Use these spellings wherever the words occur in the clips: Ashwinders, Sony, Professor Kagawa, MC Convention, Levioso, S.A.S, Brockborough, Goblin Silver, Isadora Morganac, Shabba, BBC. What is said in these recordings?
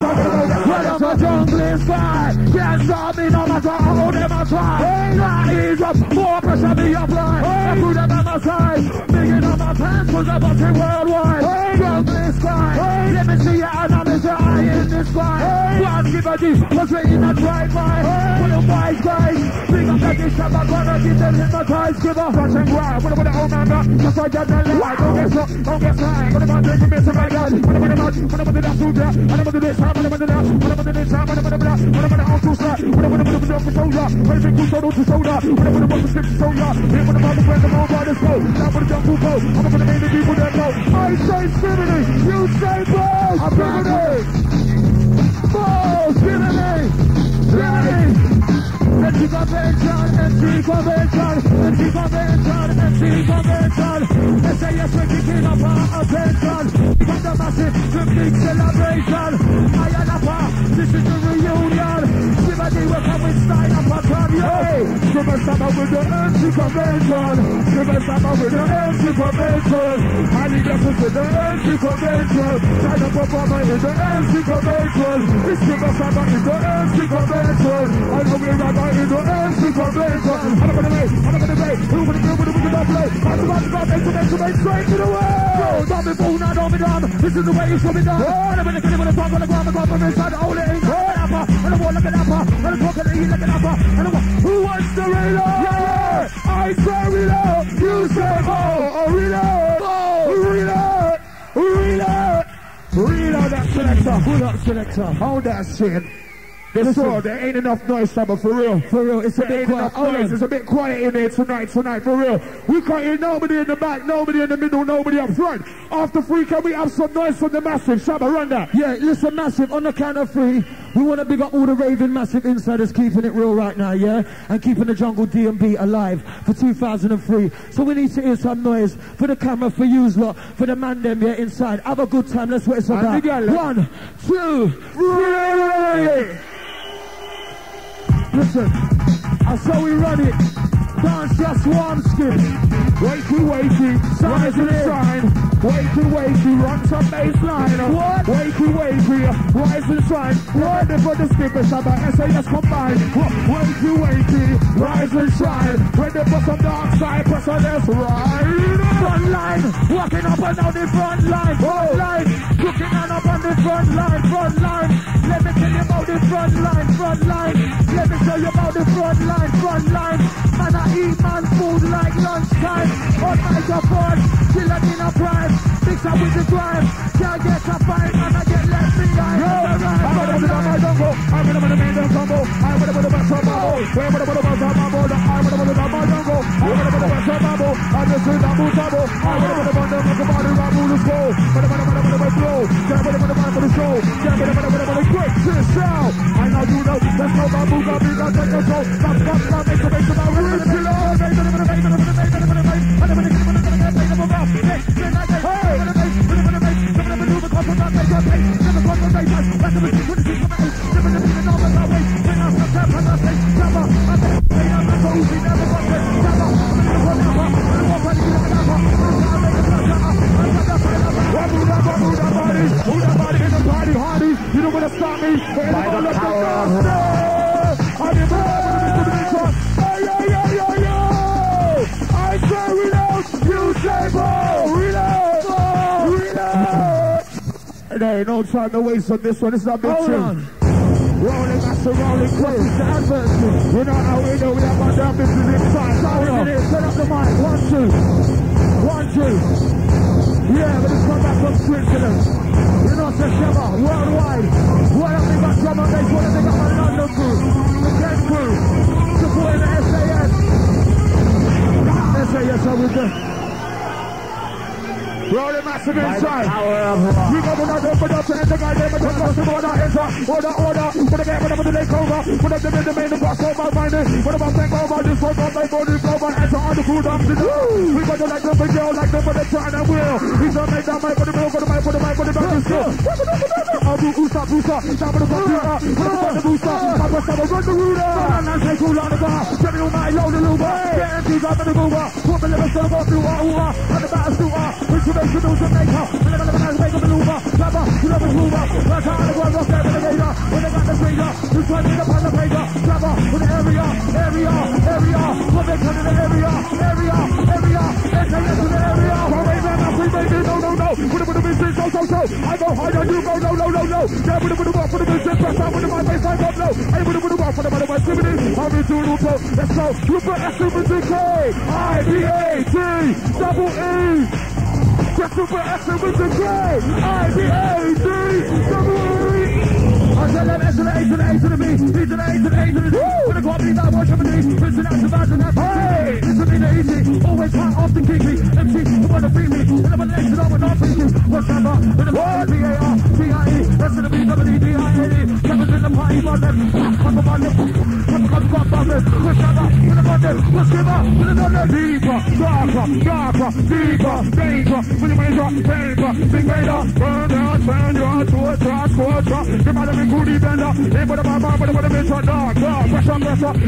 Well, it's a jungle fight. Can't stop me no matter how them a try. My ears up, more pressure me apply. I put them on my side, making up my pants, put them up worldwide. Jungle fight. Let me see your anonymous eye in this fight. One give a deep, but we in a drive-by. Put a white guy, bring up that dish, I'm gonna give them hypnotized. Give up, touch and grind. What about the old man back? Just like that, they lie. Don't get stuck, don't get tired. What about drinking beer, somebody got it. What about the nuts? What about the nuts? What about the this? What about the nuts? What about the this? What about the black? What about the outdoor slot? What about the milk for soda? What about the soda to soda? What about the milk for soda? Here for the mother friend, the mom by the smoke. Now for the jump to boat. I'm gonna make the people that go. I say spinning, you say balls. I'm spinning. Balls, spinning. Spinning. Entry convention, entry convention, entry convention, entry convention. S.A.S. we're kicking up our attention. We got the massive, the big celebration. I and Appa, this is the reunion. Shabba, we're coming style up our canyon. Shabba, Shabba with the entry convention. Shabba, Shabba with the entry convention. I need us with the entry convention. Sign up for my is the entry convention. It's Shabba, Shabba is the entry convention. I know we're right. It's the entry convention. I'm gonna wait. Who would have straight to the world. Don't be fooled, I don't be dumb. This is the way you should be done. I'm gonna get it with a pump on the ground. I'm gonna go inside the old thing. And I want like an upper. And I'm talking to you like an upper. And I want. Who wants the reload? Yeah, I say reload. You say oh, oh reload. Oh, reload. Reload. Reload that selector. Pull up selector. Hold that shit. Listen, there ain't enough noise, Shabba, for real. For real, it's a bit quiet. It's a bit quiet in here tonight, for real. We can't hear nobody in the back, nobody in the middle, nobody up front. After three, can we have some noise from the massive? Shabba, run that. Yeah, listen, massive, on the count of three, we want to big up all the raving massive insiders keeping it real right now, yeah? And keeping the jungle DMB alive for 2003. So we need to hear some noise for the camera, for yous lot, for the man them, yeah, inside. Have a good time, that's what it's about. One, two, three! Listen, I saw we run it. Dance just warm skin. Wakey, sign to the sign. Wakey, run some baseline. What? Wakey, rise and shine. Ready for the skippers, Shabba, S.A.S. combined. Wakey, rise and shine. Ready for some dark side, press on this right. Front line, walking up and down the front line. Front line, cooking and up on the front line. Front line, let me tell you about the front line. Front line. Let me tell you about the front line. Man, I eat man food like lunchtime. On my support, till I'm in a prime. Mix up with the drive, can't get a fight, man, I get left behind. No, I'm gonna be like a show, I'm I'm the I say reload, you say ball, reload. There ain't no time to waste on this one, it's not big tune. Rolling, that's a rolling quick, it's the adverts. We're not out here, we have our damn business inside. Turn up the mic, 1, 2, 1, 2. Yeah, but it's come back from Switzerland. We're not just Shabba, worldwide. What up, we got Shabba, they want to pick up my London crew, the Kent crew, supporting the S.A.S. S.A.S. are with them. Rolling massive inside. We got another open up to end the guy, they were just lost in order. Put a game on them with the lake over. Put up them in the main and cross over, find it. What about bank over, just one more, they bought it over. Enter on the crew, down to the door. We got to like them, but they all like them, but they're trying and will. We don't make that mic, but they will go to mic, but the mic, but the mic is still. Booster, down with the computer, run the booster, I press up and run the ruler, and I take cool on the bar, seven on my load and over, get empties up in the mover, put the liver serve off, do our over, and the battle shooter, which you make, you lose and make her, and the liver man's make a maneuver, Shabba, you love his mover, like how the world was there, try to get the paper, Shabba, for the area, for the kind of the area, S.A.S in the area, we may be, no, with the business, so, I go hard on you, no, yeah, with the walk, for the business, press out, with the my face, I don't know, hey, with the walk, for the matter of activity, I'm in two, let's go, Rupert, S-U-B-T-K, I-B-A-T, double E. Get super action with the K, I-B-A-D, I said that S and A to the A to the B, E to the A to the A to the D. When I go up, these I watch every day. Princeton out to vibes and have hey. This will be the easy, always hot, often geeky. MC, who wanna free me? And I'm an X and I'm an R-P-Q. What's that about? And I'm an B-A-R-T-I-E. S to the B, W-D-I-A-D. Kevin's in the party, my left. I'm on my left. What's that about? When I'm on them. Let's give up. When I'm on them. Deeper, darker, deeper, danger. When you raise up, paper, big vader. Burn down, turn your torch, torch. Everybody be goody bender. Ain't but a bomb, but a bitch, a dog. Pressure. I'm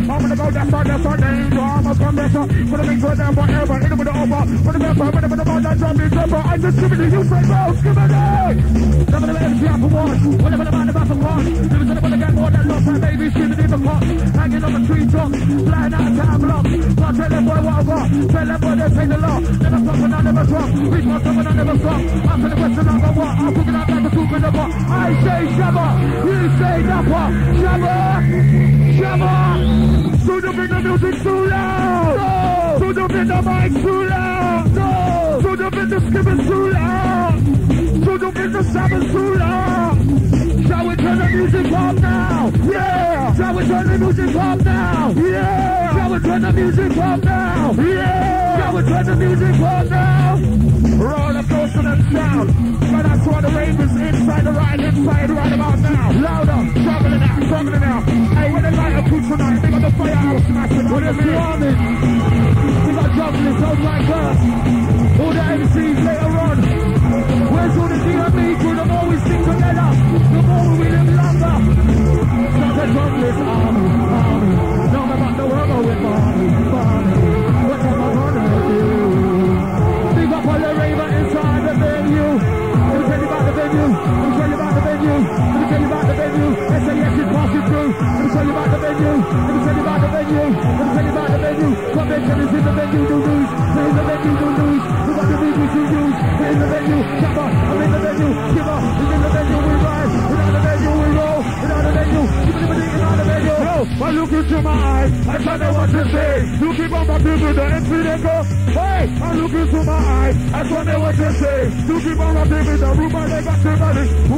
gonna go, that's our danger. I must come better. Gonna make sure that forever. Ain't nobody over. For the member, but I'm about that drop, I'm just giving it to you, say, bro. Give it up. Never let me have a one. Whatever the man about to watch. Never let me get more than lost. My baby's giving it the clock. Hanging on the tree trunk. Flying out of time block. Can't tell them boy what I got. Tell them boy they take the law. Never stop and I never drop. Reach my stuff and I never stop. I'm in the west and I'm a what? I'm cooking out like a soup in the pot. I say Shabba. You say Nappa. Shabba. So don't make the music too loud. So don't make the mic too loud. So don't make the skippers too loud. So don't make the sabbers too loud. Shall we turn the music up now? Yeah. Shall we turn the music up now? Yeah. Shall we turn the music up now? Yeah. Shall we turn the music up now? Roll up close to the sound. But I saw the rave is inside the right, inside right about now. Louder, struggling out, struggling out. Hey, when they light up food tonight, they got the firehouse smashing. When it's warming, we got jugglers, don't like us. All the MCs later on. Where's all the DME crew? The more we stick together, the more we live longer. Not the jugglers, army. No, I'm about the world with army. What am I gonna do? Big up all the raver inside the venue. Let me tell you about the venue. Let me tell you about the venue. S.A.S is passing through. Let me tell you about the venue. Let me tell you about the venue. Let me tell you about the venue. Convention is in the venue. Do news. They're in the venue. Do news. We got the BBC news. They're in the venue. Shabba. I'm in the venue. Give up. We're in the venue. We rise. Without the venue, we roll. Without the venue, keep it without the venue. Yo, I look into my eyes. I try to watch the say. You keep on my people. The MC they go. Hey, I look into my eyes. I try to watch the say. You keep on my people. The rumor they. Who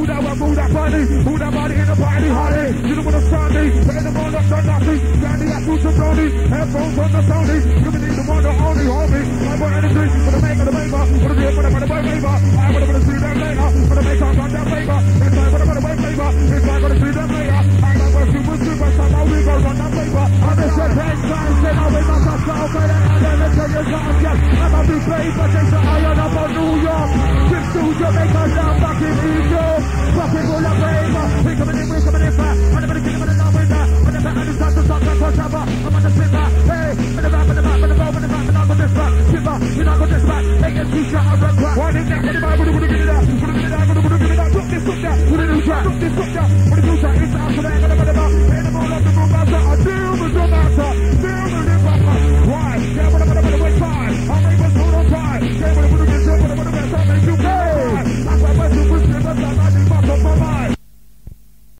that one, move that body, who that body in the party, honey. You don't want to stop me, but in the morning I've done nothing. Randy, I shoot some brownie, headphones on the Sony. You need the one, the only, homie. I want energy for the maker, the paper. For the deal, for the boy, paper. I want to see them later. For the maker, I got that paper. It's time for the boy, paper. It's time for the see them later. I'm not going to see what's super, so now we go run that paper. I'm just a bad guy, say I'll be myself, so I'll say that I never tell you something, yes. I'm a big paper, take the iron up on New York. Trip to Jamaica, now back in Egypt. Fucking all that paper. We coming in, fat. I'm going to get him in the love with that. When the back and the start to stop, that's what's up. I'm on the spin back. Hey, in the back, in the back, in the back, and I'm on this back. Spin back, you're not on this back. Make a t-shirt, I'm on crack. Why did that? Anybody would have given it up. Would have given it up. Would have given it up. Look this, look that. Would have given it up. Look this, look that. Would have given it up. It's out for that.